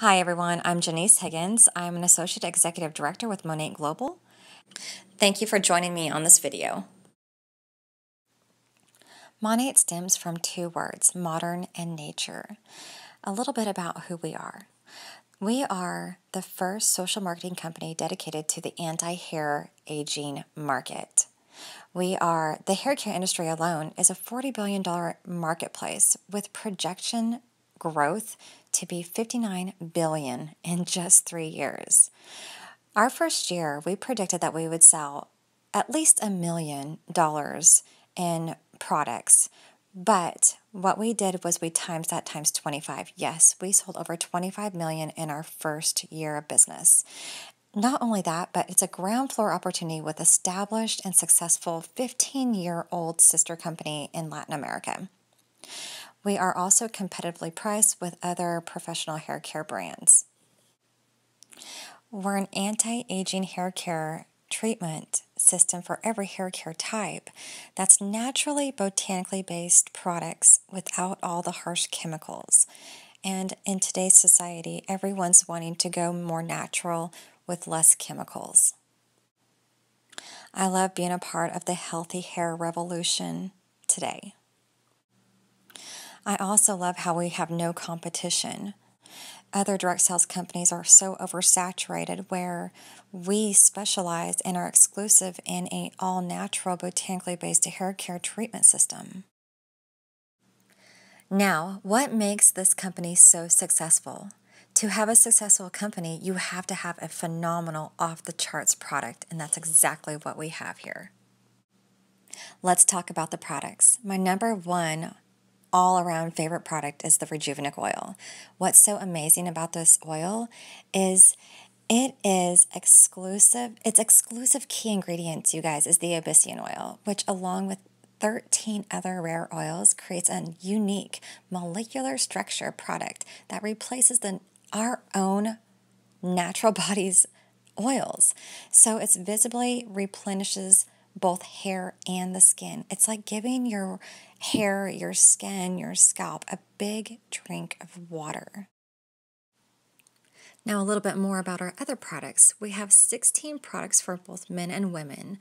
Hi everyone, I'm Janice Higgins. I'm an Associate Executive Director with Monat Global. Thank you for joining me on this video. Monat stems from two words, modern and nature. A little bit about who we are. We are the first social marketing company dedicated to the anti-hair aging market. We are, the hair care industry alone is a $40 billion marketplace with projection growth to be $59 billion in just 3 years. Our first year, we predicted that we would sell at least $1 million in products. But what we did was we times that times 25. Yes, we sold over 25 million in our first year of business. Not only that, but it's a ground floor opportunity with established and successful 15-year-old sister company in Latin America. We are also competitively priced with other professional hair care brands. We're an anti-aging hair care treatment system for every hair care type that's naturally botanically based products without all the harsh chemicals. And in today's society, everyone's wanting to go more natural with less chemicals. I love being a part of the healthy hair revolution today. I also love how we have no competition. Other direct sales companies are so oversaturated, where we specialize and are exclusive in an all-natural, botanically-based hair care treatment system. Now, what makes this company so successful? To have a successful company, you have to have a phenomenal, off-the-charts product, and that's exactly what we have here. Let's talk about the products. My number one all-around favorite product is the Rejuvenic oil. What's so amazing about this oil is it is exclusive. Its exclusive key ingredients, you guys, is the Abyssinian oil, which along with 13 other rare oils creates a unique molecular structure product that replaces our own natural body's oils. So it visibly replenishes both hair and the skin. It's like giving your hair, your skin, your scalp a big drink of water. Now a little bit more about our other products. We have 16 products for both men and women,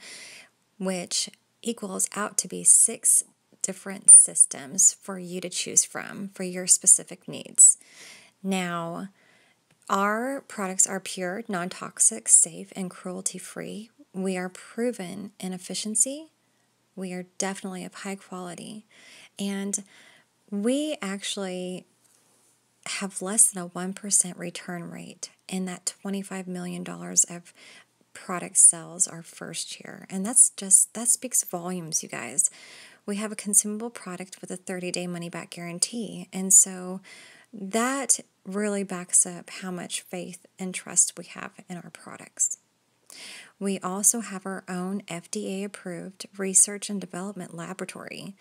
which equals out to be 6 different systems for you to choose from for your specific needs. Now, our products are pure, non-toxic, safe, and cruelty-free. We are proven in efficiency. We are definitely of high quality. And we actually have less than a 1% return rate in that $25 million of product sales our first year. And that speaks volumes, you guys. We have a consumable product with a 30-day money-back guarantee. And so that really backs up how much faith and trust we have in our products. We also have our own FDA-approved research and development laboratory.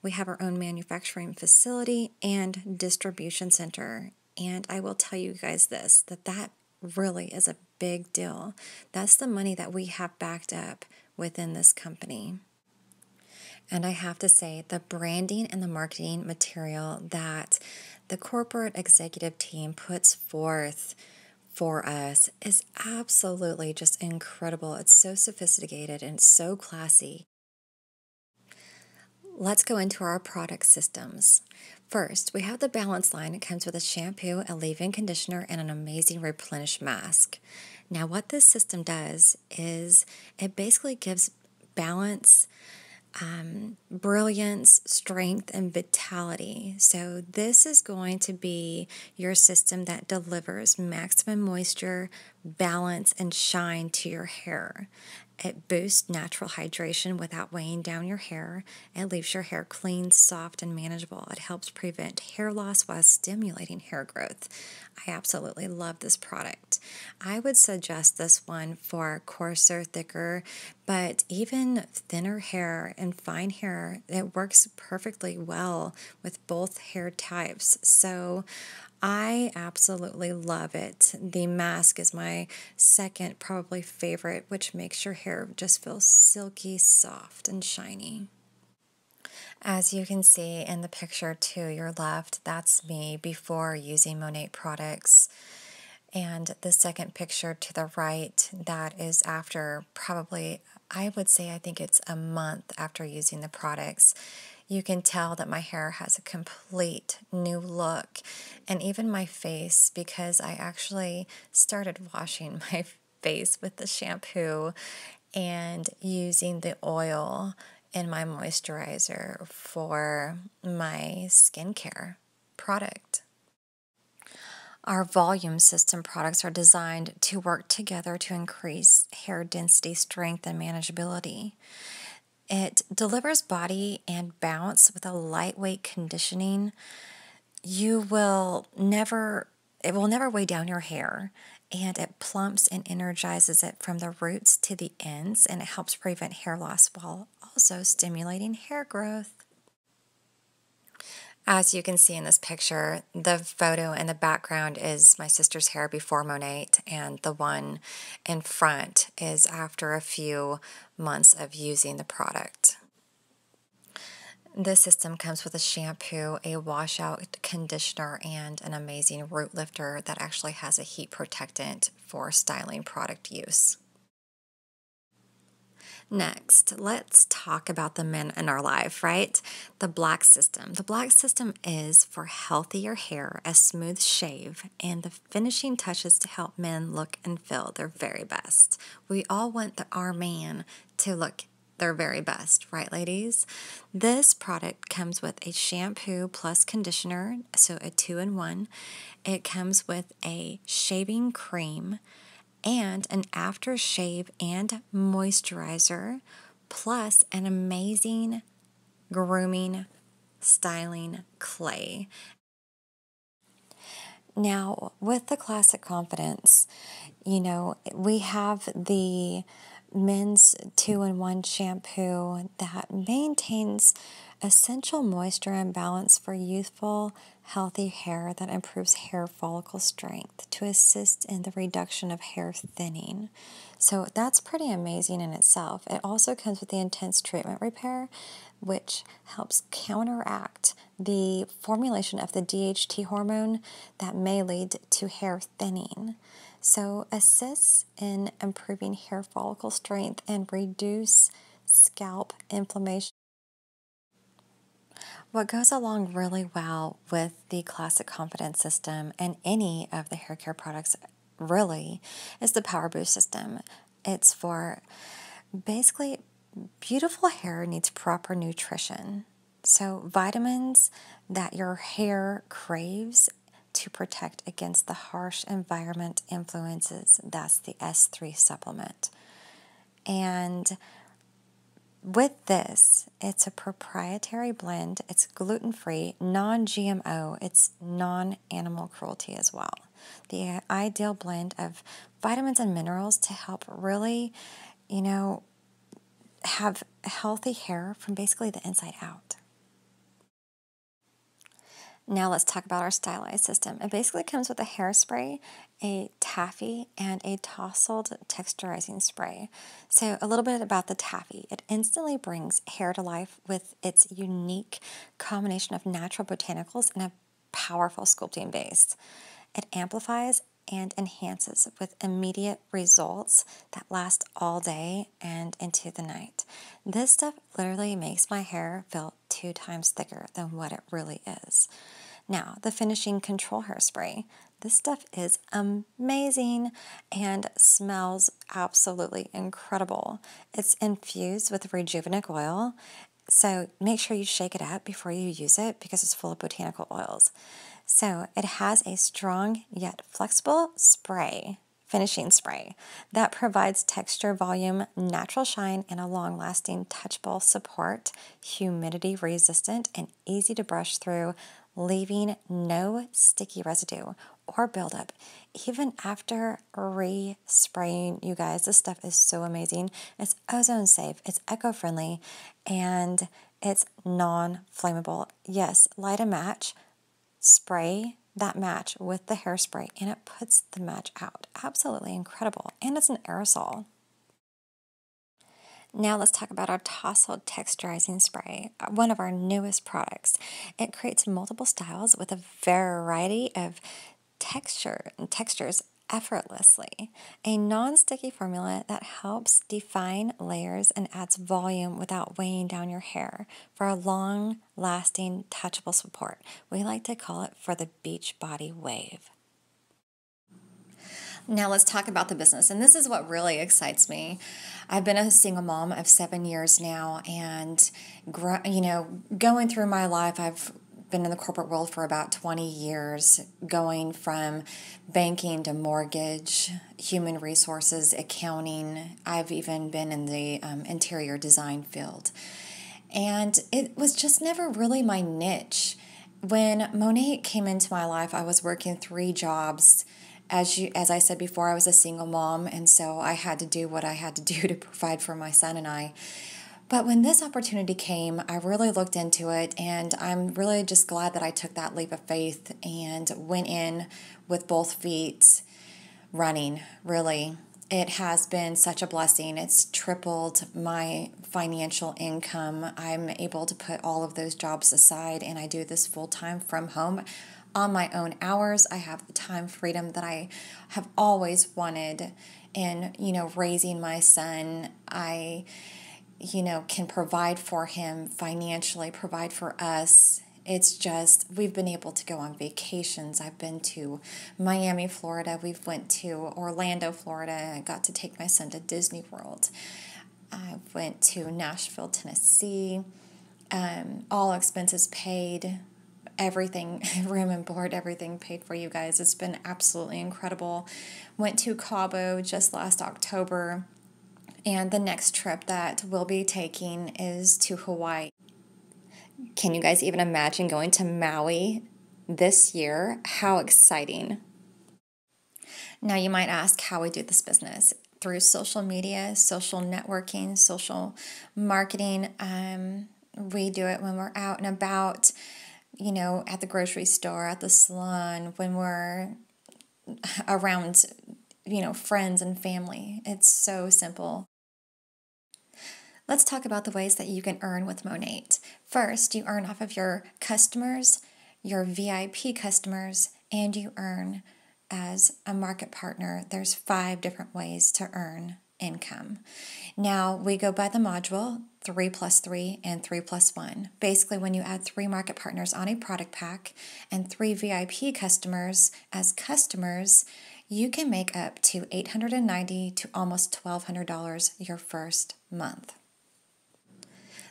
We have our own manufacturing facility and distribution center. And I will tell you guys this, that really is a big deal. That's the money that we have backed up within this company. And I have to say, the branding and the marketing material that the corporate executive team puts forth for us is absolutely just incredible. It's so sophisticated and so classy. Let's go into our product systems. First, we have the Balance line. It comes with a shampoo, a leave-in conditioner, and an amazing replenish mask. Now, what this system does is it basically gives balance, brilliance, strength, and vitality. So this is going to be your system that delivers maximum moisture, balance, and shine to your hair. It boosts natural hydration without weighing down your hair. It leaves your hair clean, soft, and manageable. It helps prevent hair loss while stimulating hair growth. I absolutely love this product. I would suggest this one for coarser, thicker, but even thinner hair and fine hair. It works perfectly well with both hair types. So I absolutely love it. The mask is my second probably favorite, which makes your hair just feel silky, soft, and shiny. As you can see in the picture to your left, that's me before using Monat products. And the second picture to the right, that is after probably, I would say I think it's a month after using the products. You can tell that my hair has a complete new look, and even my face, because I actually started washing my face with the shampoo and using the oil in my moisturizer for my skincare product. Our volume system products are designed to work together to increase hair density, strength, and manageability. It delivers body and bounce with a lightweight conditioning. It will never weigh down your hair, and it plumps and energizes it from the roots to the ends, and it helps prevent hair loss while also stimulating hair growth. As you can see in this picture, the photo in the background is my sister's hair before Monat, and the one in front is after a few months of using the product. This system comes with a shampoo, a washout conditioner, and an amazing root lifter that actually has a heat protectant for styling product use. Next, let's talk about the men in our life, right? The black system. The black system is for healthier hair, a smooth shave, and the finishing touches to help men look and feel their very best. We all want our man to look their very best, right, ladies? This product comes with a shampoo plus conditioner, so a 2-in-1. It comes with a shaving cream, and an aftershave and moisturizer, plus an amazing grooming styling clay. Now, with the Classic Confidence, you know, we have the men's 2-in-1 shampoo that maintains essential moisture and balance for youthful, healthy hair that improves hair follicle strength to assist in the reduction of hair thinning. So that's pretty amazing in itself. It also comes with the Intense Treatment Repair, which helps counteract the formulation of the DHT hormone that may lead to hair thinning. So assists in improving hair follicle strength and reduce scalp inflammation. What goes along really well with the Classic Confidence system and any of the hair care products really is the Power Boost system. It's for basically beautiful hair needs proper nutrition. So vitamins that your hair craves to protect against the harsh environment influences. That's the S3 supplement. And with this, it's a proprietary blend, it's gluten-free, non-GMO, it's non-animal cruelty as well. The ideal blend of vitamins and minerals to help really, you know, have healthy hair from basically the inside out. Now let's talk about our stylized system. It basically comes with a hairspray, a taffy, and a tousled texturizing spray. So a little bit about the taffy. It instantly brings hair to life with its unique combination of natural botanicals and a powerful sculpting base. It amplifies and enhances with immediate results that last all day and into the night. This stuff literally makes my hair feel 2 times thicker than what it really is. Now, the finishing control hairspray. This stuff is amazing and smells absolutely incredible. It's infused with Rejuvenic oil, so make sure you shake it up before you use it because it's full of botanical oils. So it has a strong yet flexible spray, finishing spray, that provides texture, volume, natural shine, and a long-lasting touchable support, humidity resistant, and easy to brush through, leaving no sticky residue or buildup. Even after re-spraying, you guys, this stuff is so amazing. It's ozone safe, it's eco-friendly, and it's non-flammable. Yes, light a match, spray that match with the hairspray, and it puts the match out. Absolutely incredible. And it's an aerosol. Now let's talk about our tousled texturizing spray, one of our newest products. It creates multiple styles with a variety of textures effortlessly. A non-sticky formula that helps define layers and adds volume without weighing down your hair for a long-lasting, touchable support. We like to call it for the beach body wave. Now let's talk about the business, and this is what really excites me. I've been a single mom of 7 years now, and going through my life, I've been in the corporate world for about 20 years, going from banking to mortgage, human resources, accounting. I've even been in the interior design field. And it was just never really my niche. When Monat came into my life, I was working 3 jobs. As I said before, I was a single mom, and so I had to do what I had to do to provide for my son and I. But when this opportunity came, I really looked into it, and I'm really just glad that I took that leap of faith and went in with both feet running, really. It has been such a blessing. It's tripled my financial income. I'm able to put all of those jobs aside, and I do this full-time from home on my own hours. I have the time freedom that I have always wanted. And, raising my son, I... can provide for him financially, provide for us. It's just, we've been able to go on vacations. I've been to Miami, Florida. We've went to Orlando, Florida. I got to take my son to Disney World. I went to Nashville, Tennessee. All expenses paid, everything, room and board, everything paid for, you guys. It's been absolutely incredible. Went to Cabo just last October. And the next trip that we'll be taking is to Hawaii. Can you guys even imagine going to Maui this year? How exciting. Now you might ask how we do this business. Through social media, social networking, social marketing. We do it when we're out and about, at the grocery store, at the salon, when we're around, friends and family. It's so simple. Let's talk about the ways that you can earn with Monat. First, you earn off of your customers, your VIP customers, and you earn as a market partner. There's 5 different ways to earn income. Now, we go by the module 3+3 and 3+1. Basically, when you add 3 market partners on a product pack and 3 VIP customers as customers, you can make up to $890 to almost $1,200 your first month.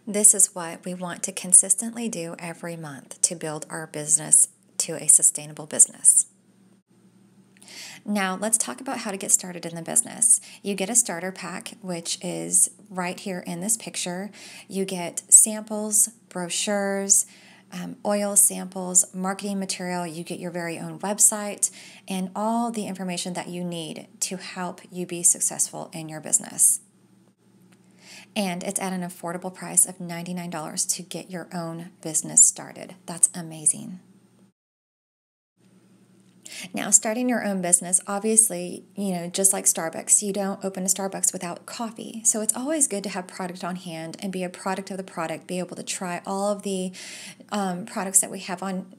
This is what we want to consistently do every month to build our business to a sustainable business. Now, let's talk about how to get started in the business. You get a starter pack, which is right here in this picture. You get samples, brochures, oil samples, marketing material. You get your very own website and all the information that you need to help you be successful in your business. And it's at an affordable price of $99 to get your own business started. That's amazing. Now, starting your own business, obviously, just like Starbucks, you don't open a Starbucks without coffee. So it's always good to have product on hand and be a product of the product, be able to try all of the products that we have on,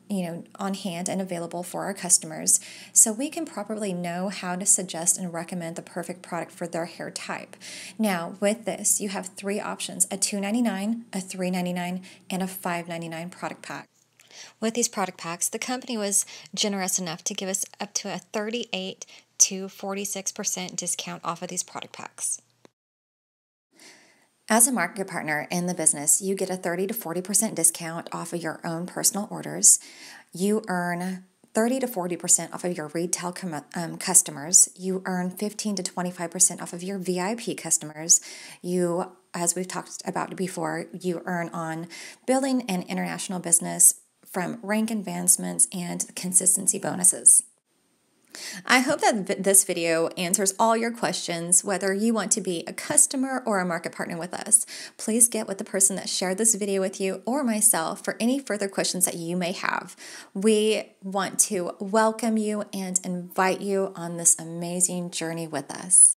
on hand and available for our customers so we can properly know how to suggest and recommend the perfect product for their hair type. Now, with this, you have 3 options, a $2.99, a $3.99, and a $5.99 product pack. With these product packs, the company was generous enough to give us up to a 38 to 46% discount off of these product packs. As a market partner in the business, you get a 30 to 40% discount off of your own personal orders. You earn 30 to 40% off of your retail customers. You earn 15 to 25% off of your VIP customers. You, as we've talked about before, you earn on building an international business from rank advancements and consistency bonuses. I hope that this video answers all your questions, whether you want to be a customer or a market partner with us. Please get with the person that shared this video with you or myself for any further questions that you may have. We want to welcome you and invite you on this amazing journey with us.